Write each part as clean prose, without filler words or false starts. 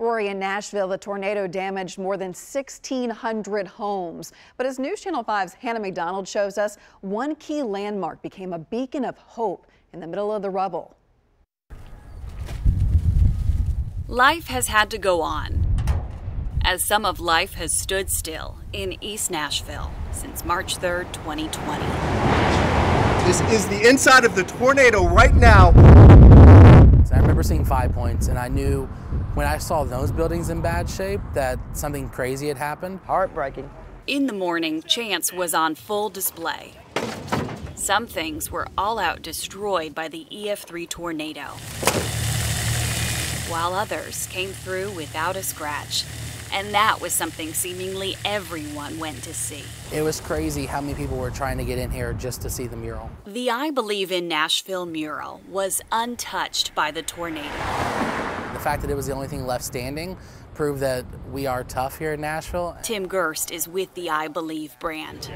Rory, in Nashville, the tornado damaged more than 1,600 homes. But as News Channel 5's Hannah McDonald shows us, one key landmark became a beacon of hope in the middle of the rubble. Life has had to go on, as some of life has stood still in East Nashville since March 3rd, 2020. This is the inside of the tornado right now. I remember seeing 5 points, and I knew when I saw those buildings in bad shape that something crazy had happened. Heartbreaking. In the morning, chance was on full display. Some things were all out destroyed by the EF3 tornado, while others came through without a scratch. And that was something seemingly everyone went to see. It was crazy how many people were trying to get in here just to see the mural. The I Believe in Nashville mural was untouched by the tornado. The fact that it was the only thing left standing proved that we are tough here in Nashville. Tim Gerst is with the I Believe brand.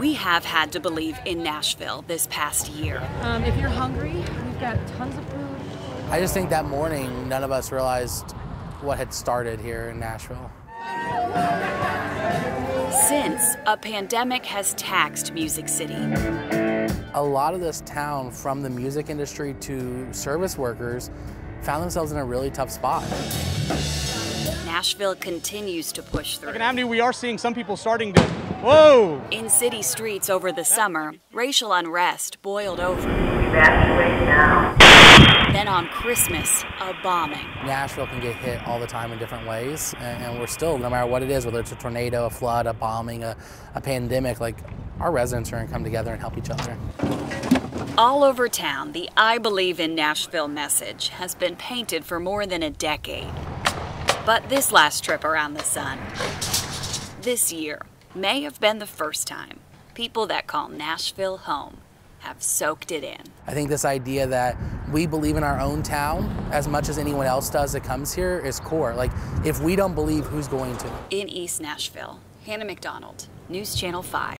We have had to believe in Nashville this past year. If you're hungry, we've got tons of food. I just think that morning, none of us realized what had started here in Nashville. Since, a pandemic has taxed Music City. A lot of this town, from the music industry to service workers, found themselves in a really tough spot. Nashville continues to push through. Second Avenue, we are seeing some people starting to, whoa! In city streets over the summer, racial unrest boiled over. Evacuate now. Then on Christmas, a bombing. Nashville can get hit all the time in different ways, and we're still, no matter what it is, whether it's a tornado, a flood, a bombing, a pandemic, like, our residents are gonna come together and help each other. All over town, the I Believe in Nashville message has been painted for more than a decade. But this last trip around the sun, this year, may have been the first time people that call Nashville home have soaked it in. I think this idea that we believe in our own town as much as anyone else does that comes here is core. Like, if we don't believe, who's going to? In East Nashville, Hannah McDonald, News Channel 5.